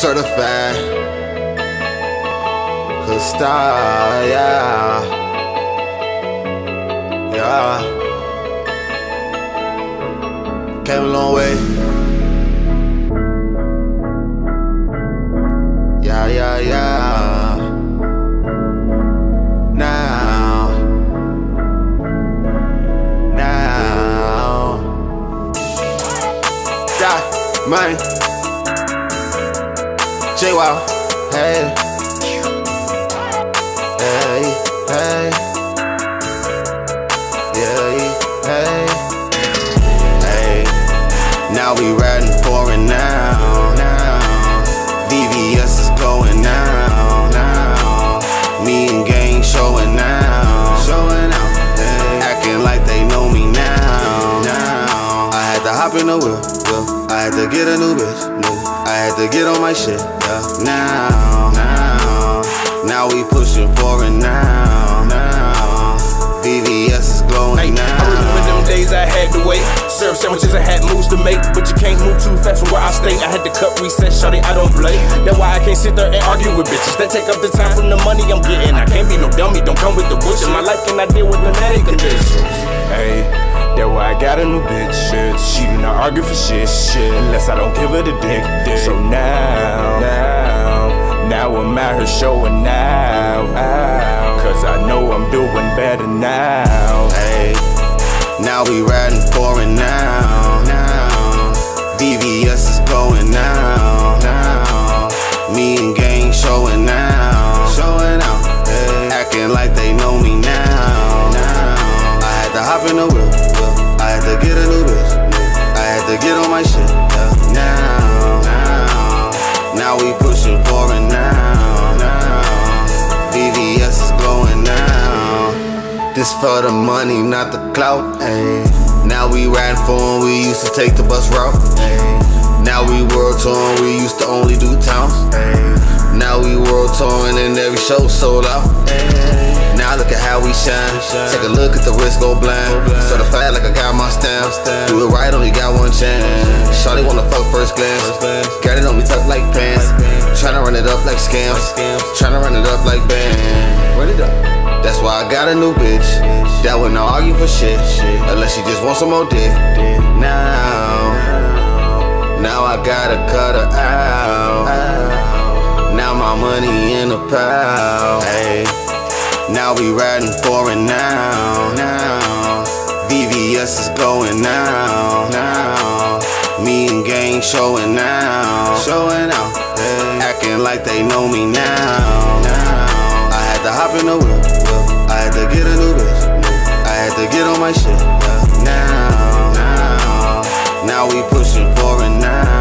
certified hood star, yeah, yeah. Came a long way, yeah, yeah, yeah. Now, that money. J-Wow, hey, hey, hey, yeah, hey, hey. Now we riding for it now, now. VVS is going now, now. Me and gang showing now, showing out. Hey. Acting like they know me now, now. I had to hop in the wheel, I had to get a new bitch, new. I had to get on my shit, yeah. Now, now, now we pushing for it now, now. VVS is glowing now. I remember them days I had to wait. Serve sandwiches, I had moves to make. But you can't move too fast from where I stay. I had the cup reset, shawty, I don't play. That's why I can't sit there and argue with bitches. They take up the time from the money I'm getting. I can't be no dummy, don't come with the bullshit. My life cannot deal with dramatic conditions. Hey, that's why I got a new bitch. She do not argue for shit, shit, unless I don't give her the dick, dick. So now, now, now I'm at her showing now, now, cause I know I'm doing better now. Hey, now we riding for it now, now. VVS is going now, now. Me and gang showing now, showing out. Hey. Acting like they know me now, now. I had to hop in the wheel. I had to get a new bitch, I had to get on my shit, yeah. Now, now, now we pushing for it now, now. VVS is glowing now. This for the money, not the clout, ayy. Now we riding for them, we used to take the bus route, ayy. Now we world touring, we used to only do towns, ayy. Now we world touring and every show sold out, ayy. Now look at how we shine. Take a look at the wrist, go blind. Certified like I got my stamps. Do it right, only got one chance. Shawty wanna fuck first glance. Got it on me tough like pants. Tryna run it up like scams. Tryna run it up like bands. Run it up. That's why I got a new bitch. That would not argue for shit, unless she just wants some more dick. Now, now I gotta cut her out. Now my money in the pile. Hey. Now we riding for it now, now. VVS is going now, now. Me and gang showing now, showing out. Hey. Acting like they know me now, now. I had to hop in the wheel, I had to get a new bitch, I had to get on my shit, now, now. Now we pushing for it now.